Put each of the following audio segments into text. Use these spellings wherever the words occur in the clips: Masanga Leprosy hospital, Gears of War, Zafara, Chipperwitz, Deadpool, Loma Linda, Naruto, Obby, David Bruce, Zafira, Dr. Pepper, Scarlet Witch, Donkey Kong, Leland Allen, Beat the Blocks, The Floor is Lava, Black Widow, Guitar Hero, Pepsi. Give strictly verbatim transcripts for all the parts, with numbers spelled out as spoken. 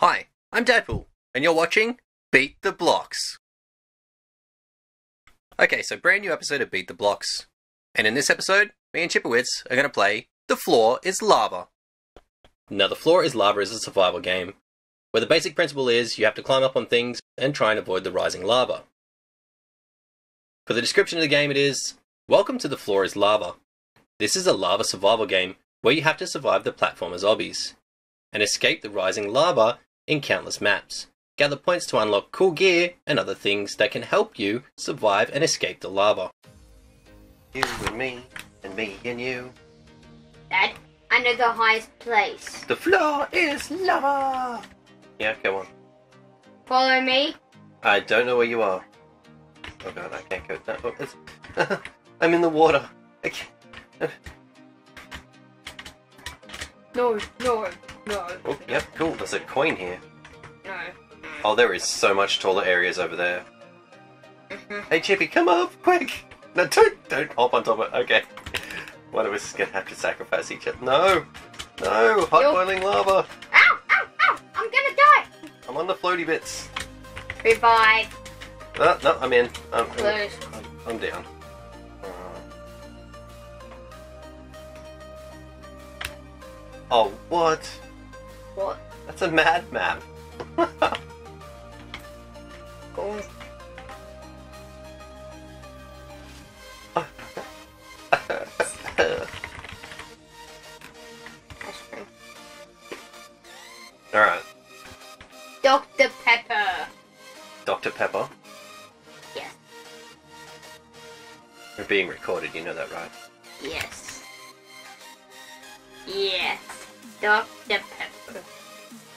Hi, I'm Deadpool, and you're watching Beat the Blocks. Okay, so brand new episode of Beat the Blocks. And in this episode, me and Chipperwitz are going to play The Floor is Lava. Now, The Floor is Lava is a survival game, where the basic principle is you have to climb up on things and try and avoid the rising lava. For the description of the game it is, welcome to The Floor is Lava. This is a lava survival game where you have to survive the platformer's obbies, and escape the rising lava in countless maps. Gather points to unlock cool gear and other things that can help you survive and escape the lava. You and me, and me and you. Dad, I know the highest place. The floor is lava! Yeah, go on. Follow me. I don't know where you are. Oh god, I can't go down. Oh, I'm in the water. I can't. No, no, no. Oh, yep, cool. There's a coin here. No. Oh, there is so much taller areas over there. Mm-hmm. Hey, Chippy, come up, quick! No, don't, don't hop on top of it. Okay. One of us is going to have to sacrifice each other. No! No! Hot You're... boiling lava! Ow! Ow! Ow! I'm going to die! I'm on the floaty bits. Goodbye. No, no, I'm in. I'm, I'm, I'm down. Oh, what? What? That's a mad map. Go. Alright. Doctor Pepper. Doctor Pepper? Yes. We're being recorded, you know that, right? Yes. Yes. Doctor Pepper.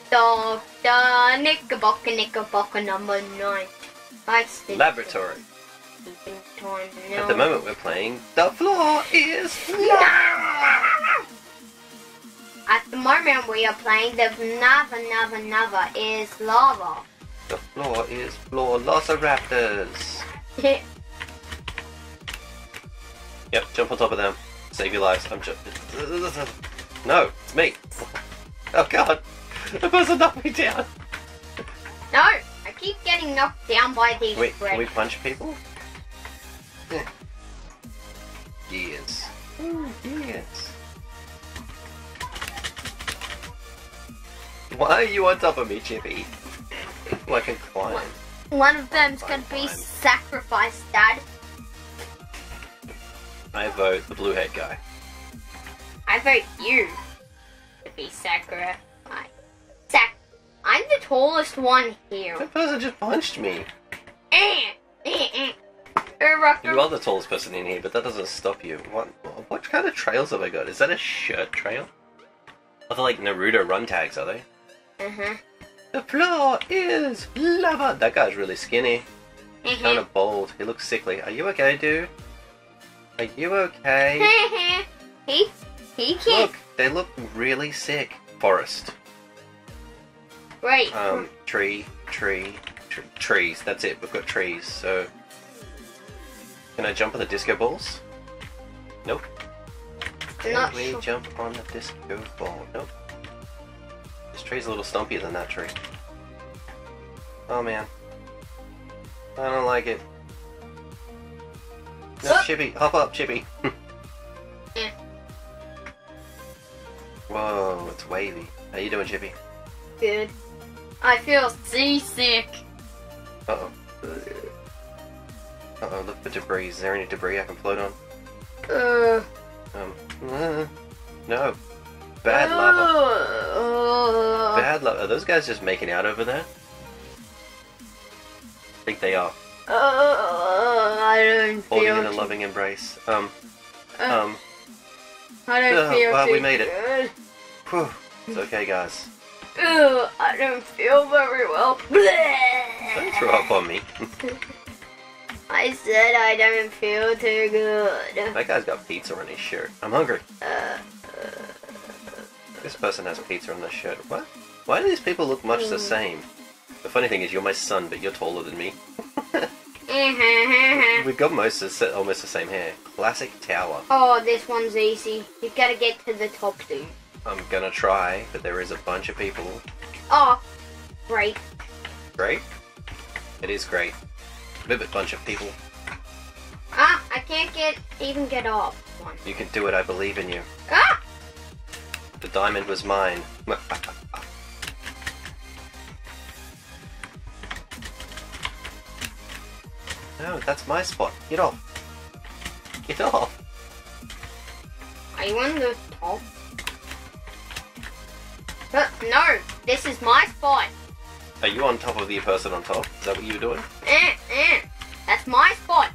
Doctor Knickerbocker, Knickerbocker number nine. Laboratory. At the moment we're playing The Floor is Lava. At the moment we are playing the Nava Nava Nava is Lava. The floor is floor Velociraptors. Yep, jump on top of them. Save your lives. I'm jumping. No, it's me. Oh god. The person knocked me down. No, I keep getting knocked down by these bricks. Wait, can we punch people? Yeah. Gears. Ooh, gears. Why are you on top of me, Chippy? Like a climb. One of them's gonna be sacrificed, Dad. I vote the blue hat guy. I vote you to be sacrificed. Sac I'm the tallest one here. That person just punched me. You are the tallest person in here, but that doesn't stop you. What, what kind of trails have I got? Is that a shirt trail? Are they like Naruto run tags, are they? Uh-huh. The floor is lava. That guy's really skinny. Uh-huh. Kind of bald. He looks sickly. Are you okay, dude? Are you okay? he, he can't. Look, they look really sick. Forest. Right. Um, tree, tree, tr trees. That's it. We've got trees. So, can I jump on the disco balls? Nope. Can Not we sure. jump on the disco ball? Nope. This tree's a little stumpier than that tree. Oh man, I don't like it. No, oh. Chippy, hop up, Chippy. Yeah. Whoa, it's wavy. How you doing, Chippy? Good. I feel seasick. Uh oh. Uh oh, look for debris. Is there any debris I can float on? Uh. Um. Uh, no. Bad uh, lava. Uh, Bad lava. Are those guys just making out over there? I think they are. Uh, I don't feel. Holding in a loving embrace. Um. Uh, um. I don't uh, feel. Wow, too we made it. Good. Whew. It's okay, guys. Ugh, I don't feel very well. Bleh. Don't throw up on me. I said I don't feel too good. That guy's got pizza on his shirt. I'm hungry. Uh, uh, this person has pizza on their shirt. What? Why do these people look much mm. the same? The funny thing is you're my son, but you're taller than me. We've got most of, almost the same hair. Classic tower. Oh, this one's easy. You've got to get to the top, dude. I'm gonna try, but there is a bunch of people. Oh, Great. Great? It is great. Move it, bunch of people. Ah, I can't get even get off one. You can do it, I believe in you. Ah! The diamond was mine. No, that's my spot. Get off. Get off. Are you on the top? Uh, no, this is my spot. Are you on top of the person on top? Is that what you were doing? Eh, eh. That's my spot.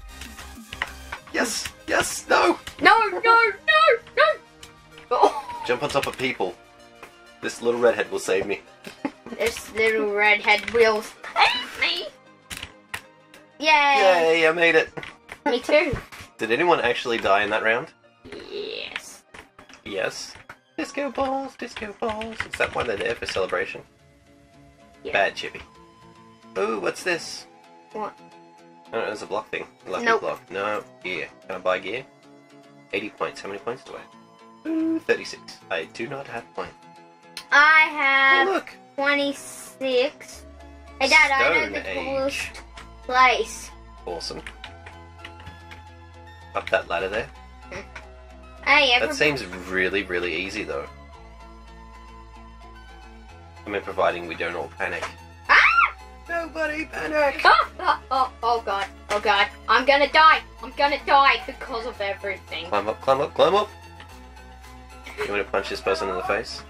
Yes, yes, no. No, no, no, no. Oh. Jump on top of people. This little redhead will save me. This little redhead will save me. Yay! Yay, I made it! Me too! Did anyone actually die in that round? Yes. Yes? Disco balls, disco balls. Is that why they're there for celebration? Yeah. Bad Chippy. Ooh, what's this? What? Oh, no, it was a block thing. Lucky nope. block. No, gear. Can I buy gear? eighty points. How many points do I have? Ooh, thirty-six. I do not have points. I have oh, look. twenty-six. Hey, Dad, Stone I know the coolest place. Awesome. Up that ladder there. Hey, that seems really, really easy though. I mean, providing we don't all panic. Ah! Nobody panic! Oh, oh, oh, oh god, oh god. I'm gonna die! I'm gonna die because of everything. Climb up, climb up, climb up! You wanna punch this person in the face?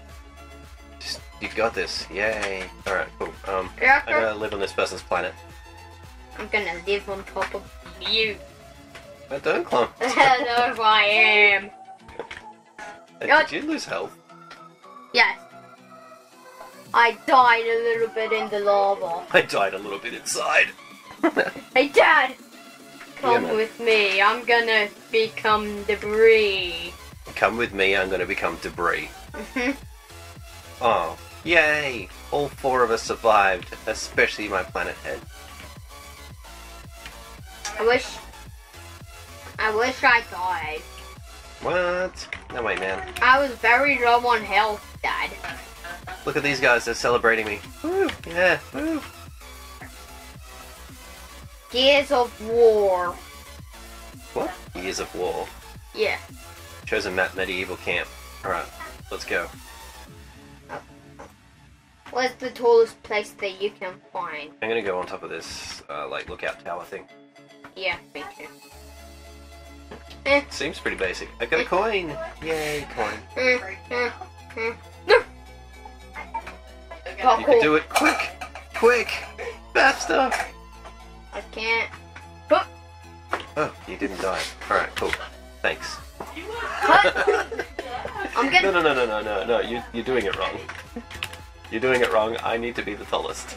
Just, you've got this, yay. Alright, cool. Um, yeah, I'm gonna live on this person's planet. I'm gonna live on top of you. I don't climb. Hello, I am. Hey, did you lose health? Yes. I died a little bit in the lava. I died a little bit inside. Hey, Dad. Come yeah, with me. I'm gonna become debris. Come with me. I'm gonna become debris. Mm-hmm. Oh, yay. All four of us survived, especially my planet head. I wish... I wish I died. What? No way, man. I was very low on health, Dad. Look at these guys, they're celebrating me. Woo! Yeah, woo! Gears of War. What? Gears of War? Yeah. Chosen map, medieval camp. Alright, let's go. What's the tallest place that you can find? I'm gonna go on top of this, uh, like, lookout tower thing. Yeah, me too. Eh. Seems pretty basic. I got a coin! Yay, coin. Mm, mm, mm. No! Oh, you cool. can do it quick! Quick! Faster! I can't. Oh, oh you didn't die. Alright, cool. Thanks. I'm getting... No, no, no, no, no, no. You, you're doing it wrong. You're doing it wrong. I need to be the tallest.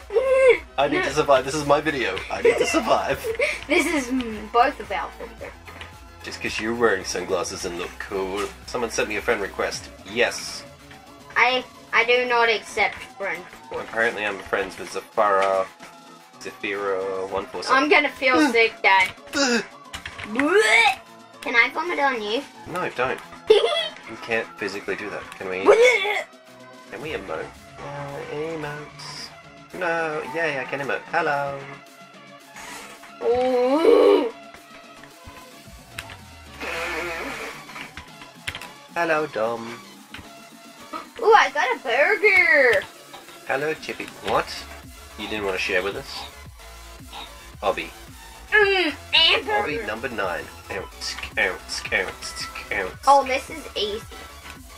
I need no. to survive. This is my video. I need to survive. This is both of our videos. Just because you're wearing sunglasses and look cool. Someone sent me a friend request. Yes. I I do not accept friend. Well, apparently I'm friends with Zafara, Zafira, one four seven. I'm gonna feel sick, Dad. Can I vomit on you? No, don't. You can't physically do that. Can we? Can we emote? Uh, emotes. No. Yay! I can emote. Hello. Ooh. Hello, Dom. Ooh, I got a burger! Hello, Chippy. What? You didn't want to share with us? Obby. Mmm, and burger! Obby number nine. Ounce, ounce, ounce, ounce. Oh, this is easy.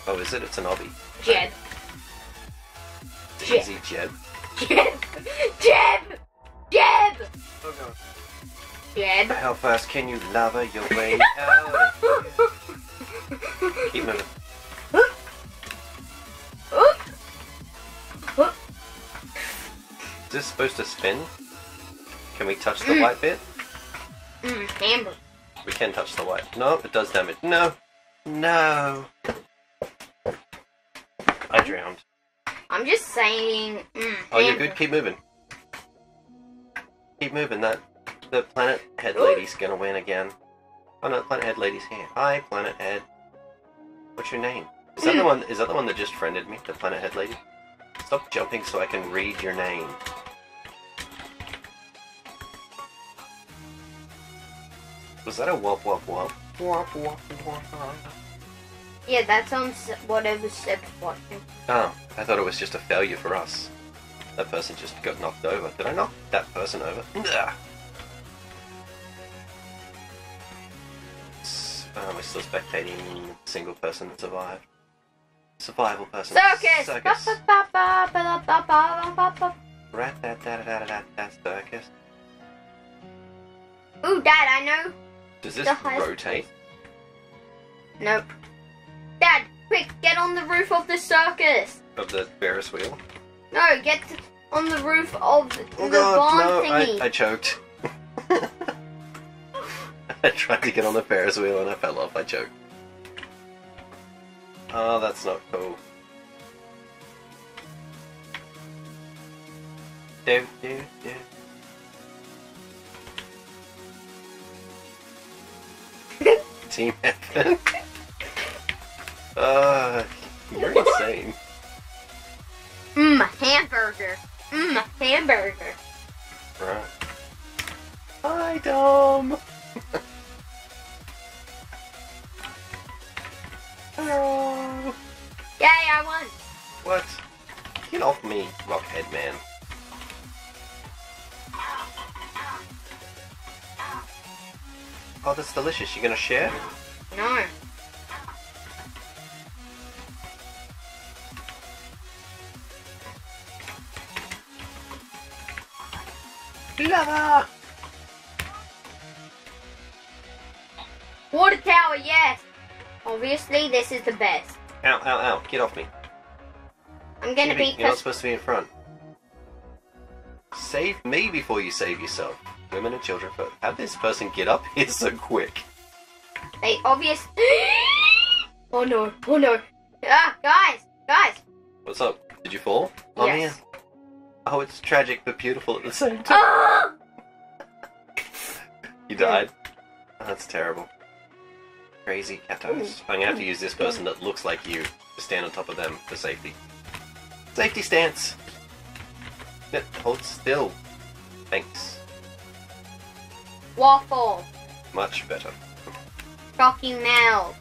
Oh, is it? It's an obby. Jeb. Jeb. Easy, Jeb. Jeb! Jeb! Jeb! Oh, God. Jeb. How fast can you lava your way out? Keep moving. Is this supposed to spin? Can we touch the mm. white bit? Mm, amber. We can touch the white. No, it does damage. No. No. I drowned. I'm just saying... Mm, oh, you're good? Keep moving. Keep moving. That the planet head lady's gonna win again. Oh no, the planet head lady's here. Hi, planet head. What's your name? Is that mm. the one? Is that the one that just friended me? The planet head lady. Stop jumping so I can read your name. Was that a womp womp womp? Womp womp womp. Yeah, that's on what it was Seb's watching. Oh, I thought it was just a failure for us. That person just got knocked over. Did I knock that person over? Ugh. Um, we're still spectating single person that survived. Survival person. Circus! Circus! Rat-da-da-da-da-da-da circus. Ooh, Dad, I know. Does this rotate? Nope. Dad, quick, get on the roof of the circus. Of the Ferris wheel? No, get on the roof of the, oh the God, barn no, thingy. I, I choked. I tried to get on the Ferris wheel and I fell off. I choked. Oh, that's not cool. Do, do, do. Team effort. Uh, you're insane. Mmm, hamburger. Mmm, hamburger. Right. Hi, Dom. Hello. Yay, I won. What? Get off me, Rockhead Man. Oh, that's delicious. You gonna share? No. Lava! Water tower, yes! Obviously, this is the best. Ow, ow, ow. Get off me. I'm gonna be... You're not supposed to be in front. Save me before you save yourself. Women and children, but how did this person get up here so quick? They obvious. Oh no, oh no. Ah, guys, guys. What's up? Did you fall? Oh, yes. Man. Oh, it's tragic but beautiful at the same time. Ah! You died? Oh, that's terrible. Crazy catos. I'm gonna have to use this person that looks like you to stand on top of them for safety. Safety stance! Hold still. Thanks. Waffle. Much better. Rocky Mount.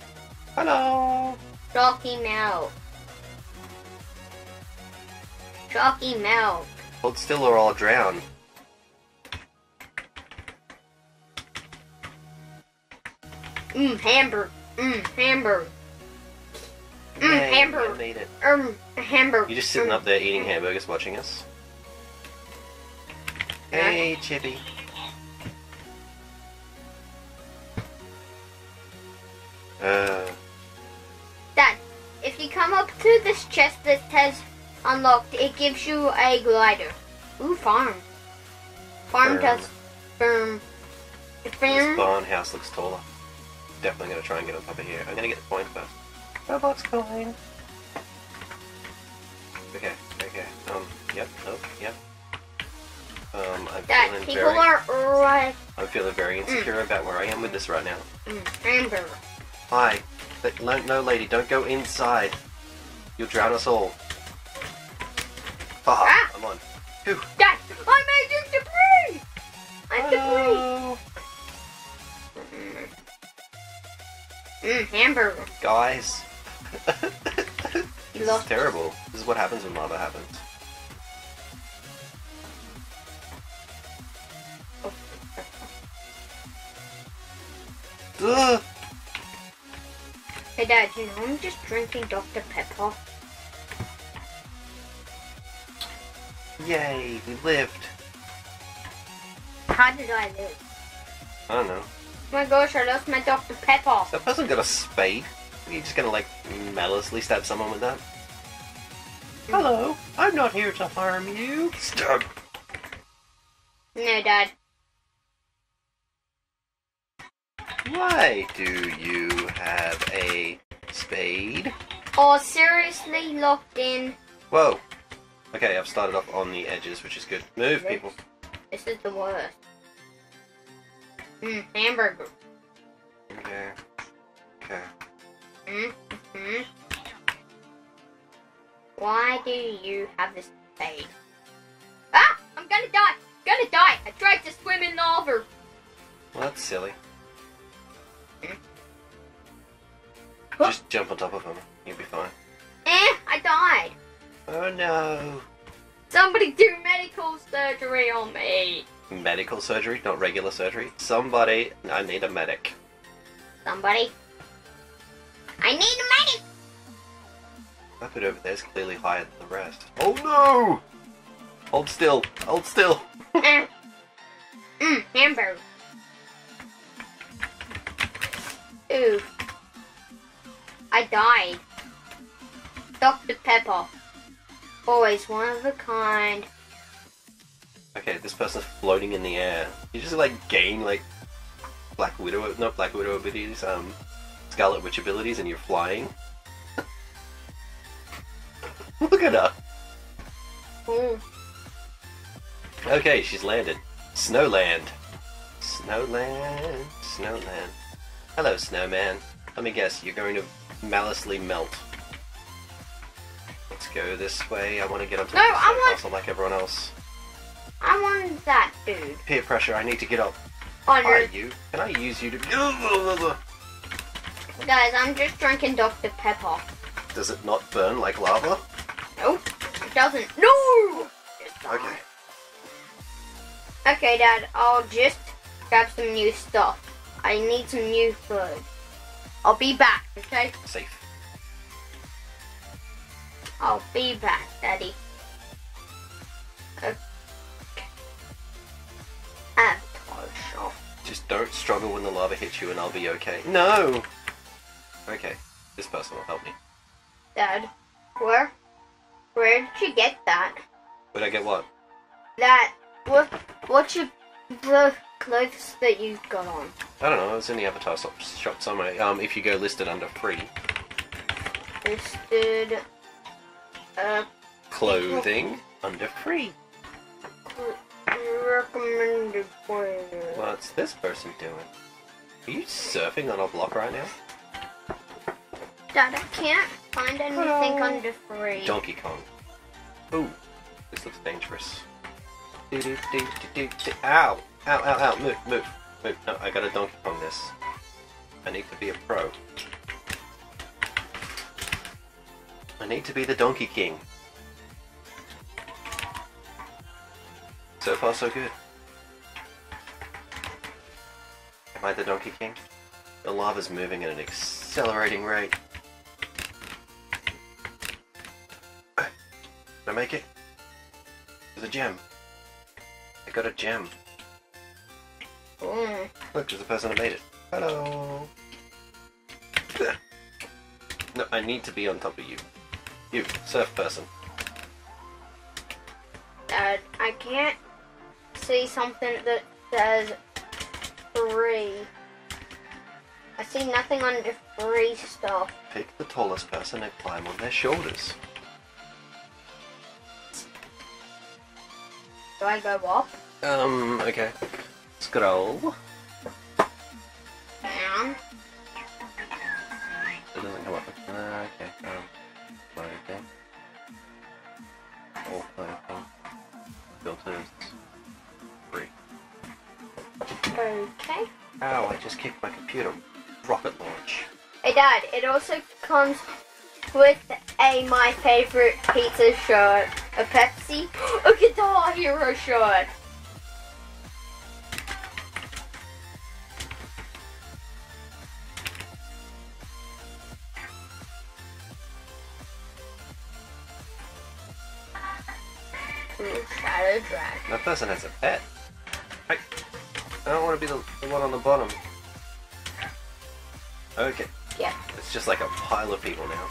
Hello. Rocky Mount. Rocky Mount. Hold still or I'll drown. Mmm, hamburger. Mmm, hamburger. Mmm, hamburger. Mmm, hamburger. Um, hamburger. You're just sitting mm. up there eating hamburgers, watching us. Hey, Chippy. Uh. Dad, if you come up to this chest that says unlocked, it gives you a glider. Ooh, farm. Farm um, does firm. This barn house looks taller. Definitely gonna try and get on top of here. I'm gonna get the coin first. Roblox coin. Okay, okay. Um, yep, nope, yep. Um, I'm Dad, feeling people very, are right. I'm feeling very insecure mm. about where I am with this right now. Mm. Amber. Hi, but no, lady, don't go inside. You'll drown us all. Haha, ah. I'm on. Whew. Dad, I made you debris! I'm Hello. debris! Mmm, mm, hamburger. Guys. This is terrible. It. This is what happens when lava happens. Ugh! Hey Dad, you know I'm just drinking Doctor Pepper. Yay, we lived. How did I live? I don't know. Oh my gosh, I lost my Doctor Pepper. That person got a spade. Are you just gonna like maliciously stab someone with that? Mm. Hello, I'm not here to harm you. Stop. No, Dad. Why do you have a spade? Oh, seriously locked in. Whoa. Okay, I've started off on the edges, which is good. Move, this, people. This is the worst. Mmm, hamburger. Okay. Okay. Mmm, mmm. Why do you have this face? Ah! I'm gonna die! I'm gonna die! I tried to swim in lava! Well, that's silly. Hmm? Just jump on top of him. You'll be fine. Eh, I died. Oh no. Somebody do medical surgery on me. Medical surgery? Not regular surgery? Somebody, I need a medic. Somebody? I need a medic! That bit over there is clearly higher than the rest. Oh no! Hold still. Hold still. Mmm, mm, hamburger. Ooh. I died. Doctor Pepper. Always one of a kind. Okay, this person's floating in the air. You just like gain like Black Widow, not Black Widow abilities, um, Scarlet Witch abilities, and you're flying. Look at her. Ooh. Okay, she's landed. Snowland. Snowland. Snowland. Hello, snowman. Let me guess, you're going to maliciously melt. Let's go this way. I want to get onto no, the I want... castle like everyone else. I want that dude. Peer pressure. I need to get up. Oh, no. You? Can I use you to? Guys, I'm just drinking Doctor Pepper. Does it not burn like lava? Nope, it doesn't. No. Okay. Okay, Dad. I'll just grab some new stuff. I need some new food. I'll be back. Okay. Safe. I'll be back, Daddy. Okay. Just don't struggle when the lava hits you and I'll be okay. No! Okay, this person will help me. Dad, where? Where did you get that? Where'd I get what? That. What? What's your the clothes that you got on? I don't know, it's in the Avatar shop somewhere. Um, if you go listed under free. Listed. Uh, clothing under free. Recommended for you. What's this person doing? Are you surfing on a block right now? Dad, I can't find anything oh. under free. Donkey Kong. Ooh, this looks dangerous. Do, do, do, do, do, do. Ow! Ow, ow, ow! Move, move, move. No, I gotta Donkey Kong this. I need to be a pro. I need to be the Donkey King. So far, so good. Am I the Donkey King? The lava's moving at an accelerating rate. Did I make it? There's a gem. I got a gem. Mm. Look, there's the person that made it. Hello. No, I need to be on top of you. You, surf person. Dad, I can't see something that says free. I see nothing under free stuff. Pick the tallest person and climb on their shoulders. Do I go up? Um, okay. Scroll. Down. It doesn't come up. Uh, okay. Um, play again. All play again. Filters. Free. Okay. Ow, I just kicked my computer. Rocket launch. Hey Dad, it also comes with a My Favorite Pizza shirt, a Pepsi, a Guitar Hero shirt. Shadow Dragon. That person has a pet. I, I don't want to be the, the one on the bottom. Okay. Yeah. It's just like a pile of people now.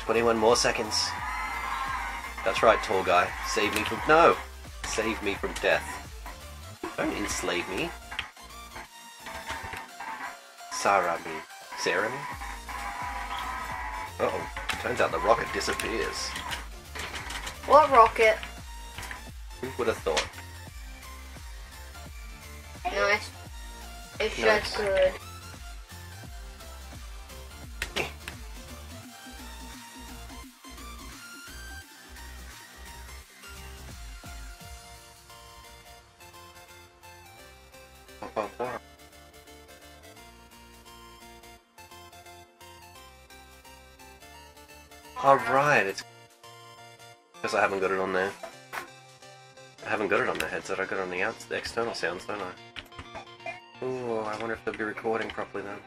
twenty-one more seconds. That's right, tall guy. Save me from... No! Save me from death. Don't enslave me. Sarah me. Sarah me? Uh-oh. Turns out the rocket disappears. What rocket? Who would have thought? Nice. It's nice. Just good. Oh, wow. Alright, it's... Because I haven't got it on there. I haven't got it on the headset, I got it on the, out the external sounds, don't I? Ooh, I wonder if they'll be recording properly then.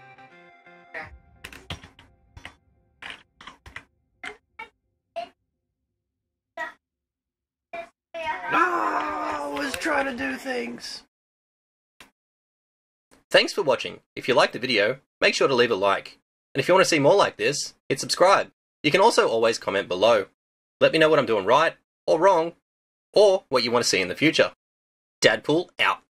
No, I was trying to do things! Thanks for watching. If you liked the video, make sure to leave a like. And if you want to see more like this, hit subscribe. You can also always comment below. Let me know what I'm doing right, or wrong, or what you want to see in the future. Deadpool out.